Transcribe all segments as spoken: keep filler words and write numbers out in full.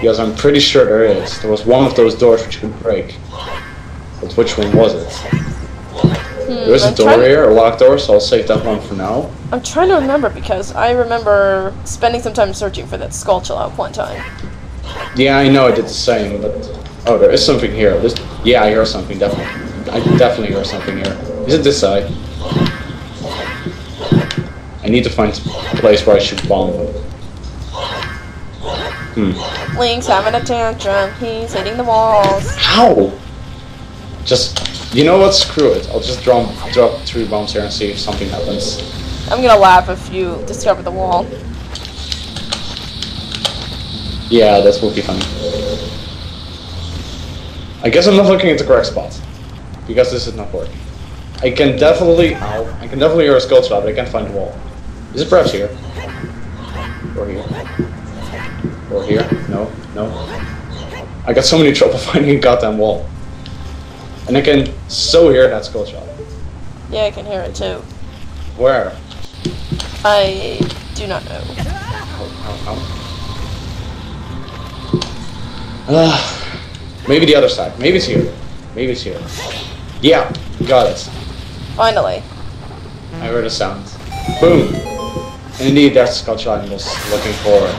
Because I'm pretty sure there is. There was one of those doors which you could break. But which one was it? Hmm, there is I'm a door here, a locked door, so I'll save that one for now. I'm trying to remember because I remember spending some time searching for that skull out one time. Yeah, I know I did the same, but... Oh, there is something here. This... Yeah, I hear something, definitely. I definitely hear something here. Is it this side? I need to find a place where I should bomb them. Hmm. Link's having a tantrum. He's hitting the walls. How? Just, you know what? Screw it. I'll just drop, drop three bombs here and see if something happens. I'm gonna laugh if you discover the wall. Yeah, that will be funny. I guess I'm not looking at the correct spot because this is not working. I can definitely, ow, I can definitely hear a skull spot, but I can't find the wall. Is it perhaps here? Or here? Or here? No, no. I got so many trouble finding a goddamn wall. And I can so hear that skull shot. Yeah, I can hear it too. Where? I do not know. Oh, oh, oh. Uh, maybe the other side. Maybe it's here. Maybe it's here. Yeah, got it. Finally. I heard a sound. Boom! And indeed, that's the skull shot I was looking for.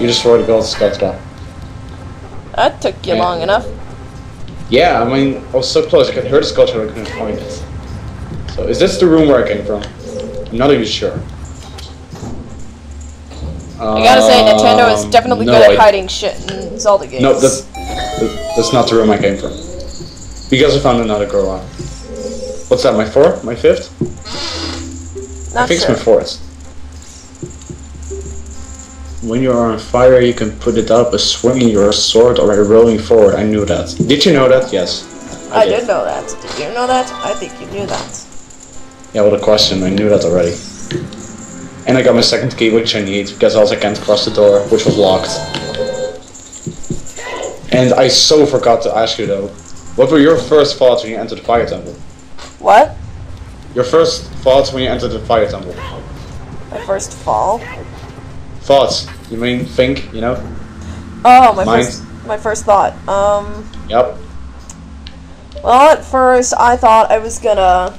You destroyed the gold skull trap. That took you yeah. long enough. Yeah, I mean, I was so close. I could hear the skull trap, I couldn't find it. So, is this the room where I came from? I'm not even sure. I gotta um, say, Nintendo is definitely no, good at hiding I, shit in Zelda games. No, that's, that's not the room I came from. Because I found another girl on. What's that, my fourth? My fifth? Not I think sure. it's my fourth. When you are on fire, you can put it up by swinging your sword or by rolling forward. I knew that. Did you know that? Yes. I, I did. did know that. Did you know that? I think you knew that. Yeah, what a question. I knew that already. And I got my second key, which I need, because else I can't cross the door, which was locked. And I so forgot to ask you, though. What were your first thoughts when you entered the Fire Temple? What? Your first thoughts when you entered the Fire Temple. My first fall? Thoughts? You mean think? You know? Oh, my Mind. first, my first thought. Um. Yep. Well, at first I thought I was gonna,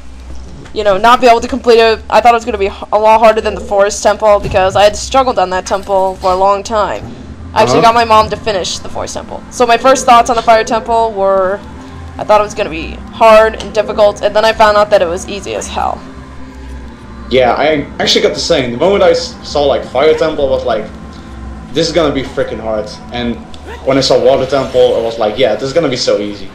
you know, not be able to complete it. I thought it was gonna be a lot harder than the Forest Temple because I had struggled on that temple for a long time. I actually uh-huh. got my mom to finish the Forest Temple. So my first thoughts on the Fire Temple were, I thought it was gonna be hard and difficult, and then I found out that it was easy as hell. Yeah, I actually got the same. The moment I saw like Fire Temple, I was like, this is gonna be freaking hard. And when I saw Water Temple, I was like, yeah, this is gonna be so easy.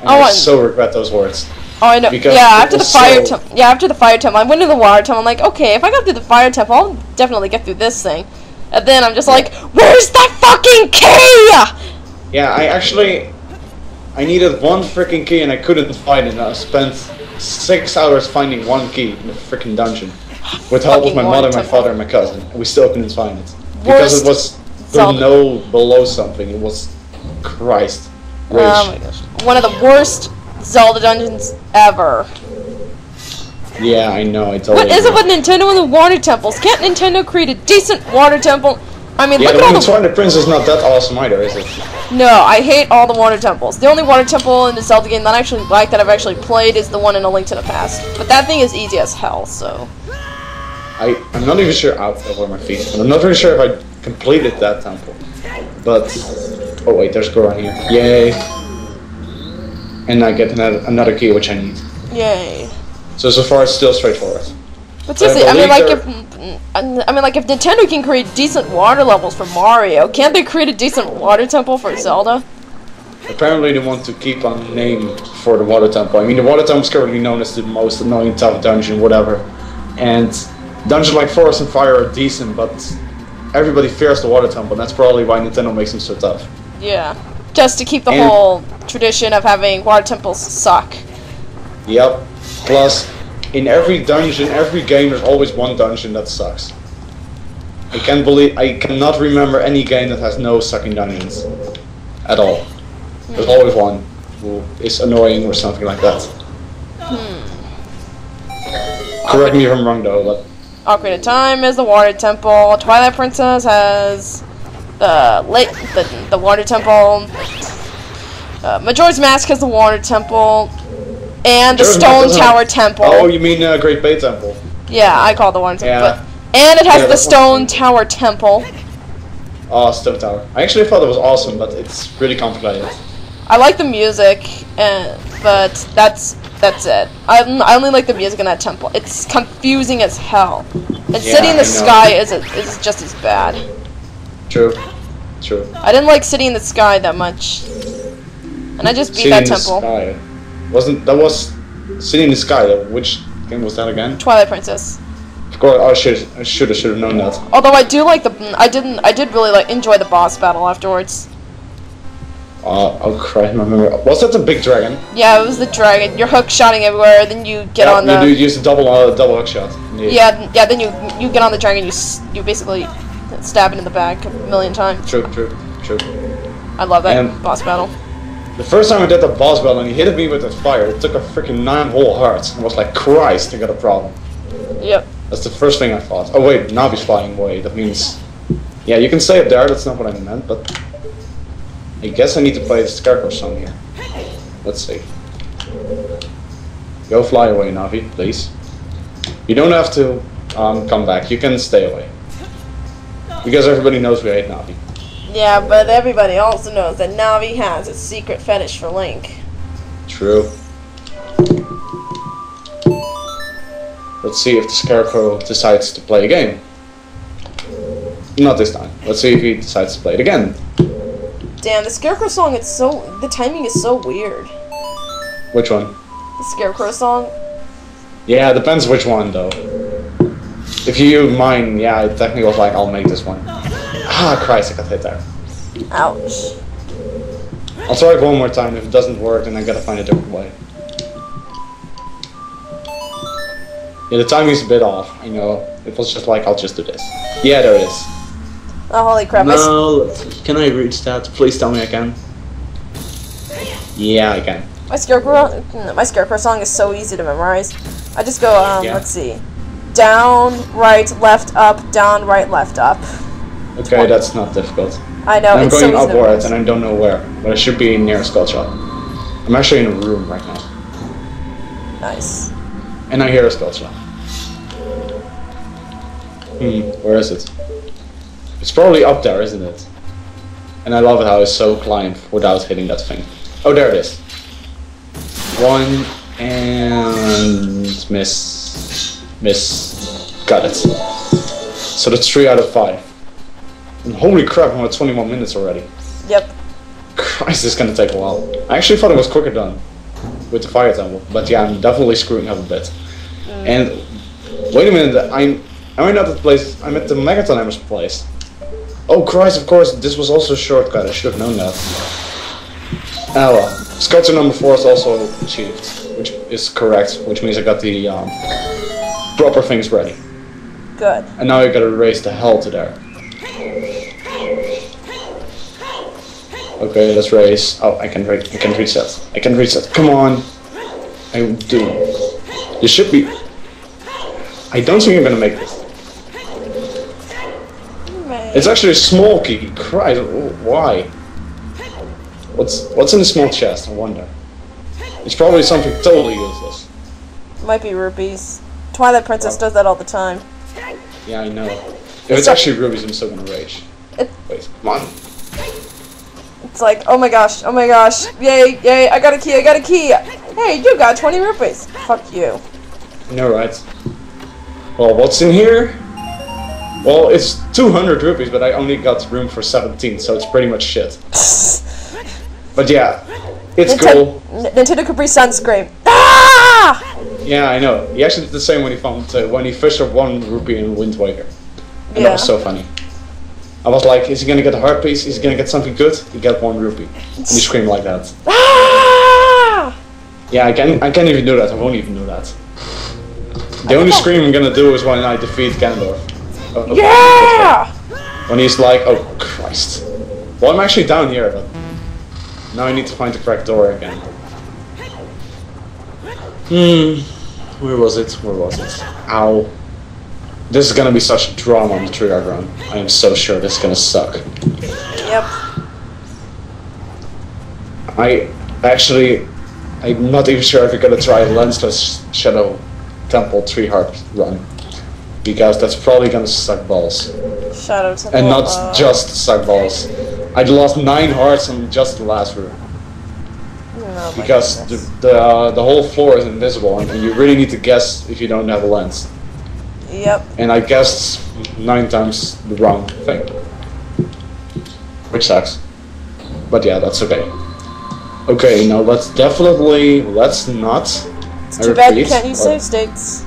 And oh, I so regret those words. Oh, I know. Because yeah, after the Fire so Temple, yeah, after the Fire Temple, I went to the Water Temple. I'm like, okay, if I got through the Fire Temple, I'll definitely get through this thing. And then I'm just like, where's that fucking key? Yeah, I actually, I needed one freaking key and I couldn't find it. And I spent six hours finding one key in the freaking dungeon. With the help of my mother, my father, and my cousin. And we still couldn't find it. Because it was no below something. It was Christ. Rage. Oh my gosh. One of the worst Zelda dungeons ever. Yeah, I know, I totally What is know. it with Nintendo and the water temples? Can't Nintendo create a decent water temple? I mean, yeah, look at all the... Twilight Princess is not that awesome either, is it? No, I hate all the water temples. The only water temple in the Zelda game that I actually like, that I've actually played, is the one in A Link to the Past. But that thing is easy as hell, so... I, I'm not even sure out over my feet, but I'm not really sure if I completed that temple. But... Oh wait, there's a girl on here. Yay! And I get another, another key, which I need. Yay. So, so far it's still straightforward. But seriously, I, I mean, like, if I mean, like, if Nintendo can create decent water levels for Mario, can't they create a decent water temple for Zelda? Apparently, they want to keep a name for the water temple. I mean, the water temple is currently known as the most annoying tough dungeon, whatever. And dungeons like Forest and Fire are decent, but everybody fears the water temple. And that's probably why Nintendo makes them so tough. Yeah, just to keep the and whole tradition of having water temples suck. Yep. Plus. In every dungeon, every game, there's always one dungeon that sucks. I can't believe I cannot remember any game that has no sucking dungeons at all. Hmm. There's always one who is annoying or something like that. Hmm. Correct me if I'm wrong, though. But Ocarina of Time is the Water Temple. Twilight Princess has uh, Lake, the, the Water Temple. Uh, Majora's Mask has the Water Temple. And the Majora's Stone Tower Temple. Oh, you mean uh, Great Bay Temple. Yeah, I call it the Water Temple. Yeah. But, and it has yeah, the Stone one. Tower Temple. Oh, Stone Tower. I actually thought it was awesome, but it's really complicated. I like the music, and, but that's that's it. I, I only like the music in that temple. It's confusing as hell. And yeah, City in the Sky is a, is just as bad. True. True. I didn't like City in the Sky that much. And I just beat City that in temple. The Sky. Wasn't that was City in the Sky? Which game was that again? Twilight Princess. Of course, I should I should I should have known that. Although I do like the I didn't I did really like enjoy the boss battle afterwards. Uh, oh crap! My memory. Was that the big dragon? Yeah, it was the dragon. You're hook shotting everywhere, then you get yeah, on the. You do use a double uh, double hook shot. Yeah. yeah, yeah. Then you you get on the dragon. You you basically stab it in the back a million times. True, true, true. I love that and boss battle. The first time I did the boss battle and he hit me with that fire, it took a freaking nine whole hearts and was like, Christ, I got a problem. Yep. That's the first thing I thought. Oh wait, Navi's flying away. That means, yeah, you can stay up there. That's not what I meant, but I guess I need to play the Scarecrow song here. Let's see. Go fly away, Navi, please. You don't have to um, come back. You can stay away. Because everybody knows we hate Navi. Yeah, but everybody also knows that Navi has a secret fetish for Link. True. Let's see if the Scarecrow decides to play a game. Not this time. Let's see if he decides to play it again. Damn, the Scarecrow song, it's so... the timing is so weird. Which one? The Scarecrow song? Yeah, depends which one, though. If you use mine, yeah, it technically was like, I'll make this one. Ah, Christ, I got hit there. Ouch. I'll try it one more time. If it doesn't work, then I gotta find a different way. Yeah, the timing's a bit off, you know. It was just like, I'll just do this. Yeah, there it is. Oh, holy crap. No, can I reach that? Please tell me I can. Yeah, I can. My Scarecrow, my Scarecrow song is so easy to memorize. I just go, um, yeah. let's see. Down, right, left, up, down, right, left, up. Okay, that's not difficult. I know, and it's so easy. I'm going upwards, and I don't know where, but I should be near a skull shot. I'm actually in a room right now. Nice. And I hear a skull shot. Hmm, where is it? It's probably up there, isn't it? And I love it how it's so climbed without hitting that thing. Oh, there it is. One, and... miss. Miss. Got it. So that's three out of five. And holy crap, I'm at twenty-one minutes already. Yep. Christ, this is gonna take a while. I actually thought it was quicker done with the Fire Temple, but yeah, I'm definitely screwing up a bit. Mm. And wait a minute, I'm I'm not at the place. I'm at the Megatonhammer's place. Oh Christ, of course, this was also a shortcut. I should have known that. Ah well, Sculpture number four is also achieved, which is correct, which means I got the um, proper things ready. Good. And now I gotta race the hell to there. Okay, let's race. Oh, I can re I can reset. I can reset. Come on. I do. This should be. I don't think I'm gonna make this. Right. It's actually a small key. Christ, why? What's what's in the small chest? I wonder. It's probably something totally useless. Might be rupees. Twilight Princess oh. does that all the time. Yeah, I know. If it's, it's actually rupees, I'm still gonna rage. It Wait, come on. It's like, oh my gosh, oh my gosh, yay, yay, I got a key, I got a key. Hey, you got twenty rupees. Fuck you. No, right. Well, what's in here? Well, it's two hundred rupees, but I only got room for seventeen, so it's pretty much shit. But yeah, it's Ninten cool. Nintendo Capri Sun's scream. Ah! Yeah, I know. He actually did the same when he found uh, when he fished up one rupee in Wind Waker. And yeah. That was so funny. I was like, is he gonna get a heart piece? Is he gonna get something good? He got one rupee. And he screamed like that. Ah! Yeah, I can't I can't even do that. I won't even do that. The only scream I'm gonna do is when I defeat Gandalf. Oh, okay. Yeah! When he's like, oh Christ. Well, I'm actually down here, but now I need to find the correct door again. Hmm. Where was it? Where was it? Ow. This is gonna be such drama on the three-hour run. I am so sure this is gonna suck. Yep. I actually, I'm not even sure if we're gonna try Lensless Shadow Temple Tree Heart run, because that's probably gonna suck balls. Shadow Temple. And not uh, just suck balls. I lost nine hearts on just the last room. Oh, because the the, uh, the whole floor is invisible, and you really need to guess if you don't have a lens. Yep. And I guessed nine times the wrong thing, which sucks. But yeah, that's okay. Okay, now let's definitely let's not. It's too bad you can't use save states.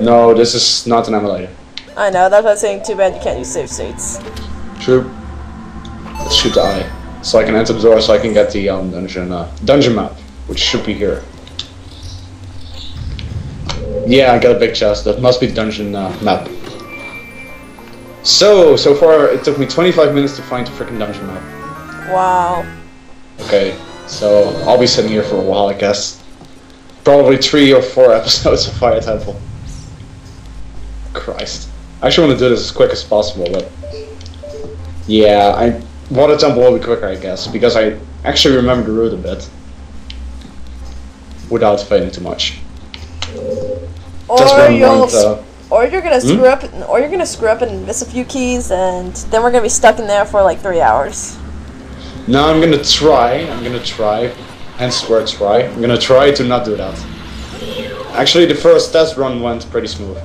No, this is not an emulator. I know. That's what I'm saying. Too bad you can't use save states. True. Let's shoot the eye, so I can enter the door, so I can get the um, dungeon uh, dungeon map, which should be here. Yeah, I got a big chest. That must be the dungeon uh, map. So, so far it took me twenty-five minutes to find the freaking dungeon map. Wow. Okay, so I'll be sitting here for a while, I guess. Probably three or four episodes of Fire Temple. Christ. I actually want to do this as quick as possible, but... Yeah, I... Water Temple will be quicker, I guess, because I actually remember the route a bit. Without failing too much. Or you'll, uh, or you're gonna hmm? screw up, or you're gonna screw up and miss a few keys, and then we're gonna be stuck in there for like three hours. No, I'm gonna try. I'm gonna try, and swear try. I'm gonna try to not do that. Actually, the first test run went pretty smooth,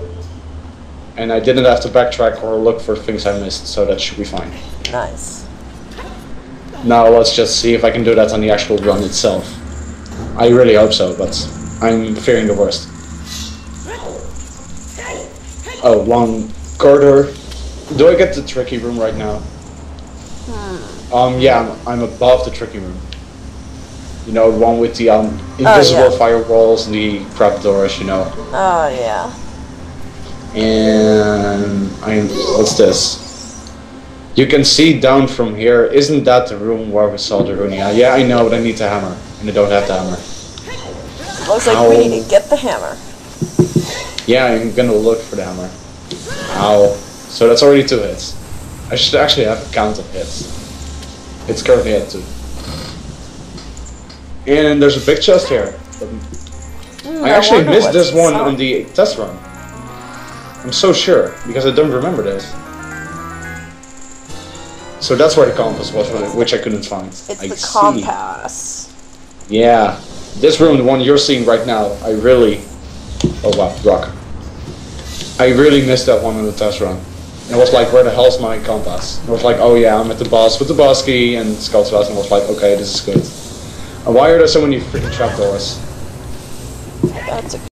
and I didn't have to backtrack or look for things I missed, so that should be fine. Nice. Now let's just see if I can do that on the actual run itself. I really hope so, but I'm fearing the worst. Oh, long corridor. Do I get the tricky room right now? Hmm. Um, yeah, I'm, I'm above the tricky room. You know, the one with the um, invisible oh, yeah. firewalls and the crap doors, you know. Oh, yeah. And... I'm, what's this? You can see down from here. Isn't that the room where we saw the Runia? Yeah, I know, but I need the hammer. And I don't have the hammer. Looks like Ow. we need to get the hammer. Yeah, I'm gonna look for the hammer. Ow. So that's already two hits. I should actually have a count of hits. It's currently at two. And there's a big chest here. Mm, I actually I missed this one on the test run. I'm so sure, because I don't remember this. So that's where the compass was, which I couldn't find. It's I the see. compass. Yeah. This room, the one you're seeing right now, I really... Oh wow, rock. I really missed that one in the test run. And I was like, where the hell's my compass? And I was like, oh yeah, I'm at the boss with the boss key and Scott's boss, and I was like, okay, this is good. And why are there so many freaking trapdoors? That's a